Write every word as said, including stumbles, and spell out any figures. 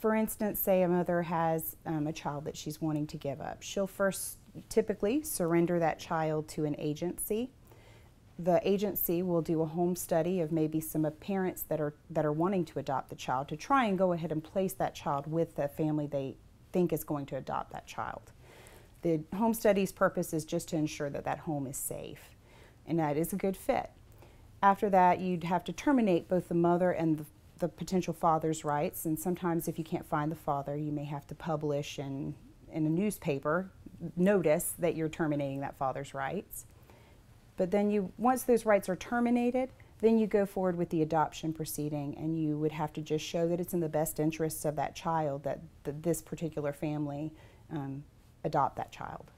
For instance, say a mother has um, a child that she's wanting to give up. She'll first typically surrender that child to an agency. The agency will do a home study of maybe some of parents that are, that are wanting to adopt the child to try and go ahead and place that child with the family they think is going to adopt that child. The home study's purpose is just to ensure that that home is safe and that is a good fit. After that, you'd have to terminate both the mother and the the potential father's rights, and sometimes if you can't find the father, you may have to publish in, in a newspaper notice that you're terminating that father's rights. But then you, once those rights are terminated, then you go forward with the adoption proceeding, and you would have to just show that it's in the best interests of that child that th- this particular family um, adopt that child.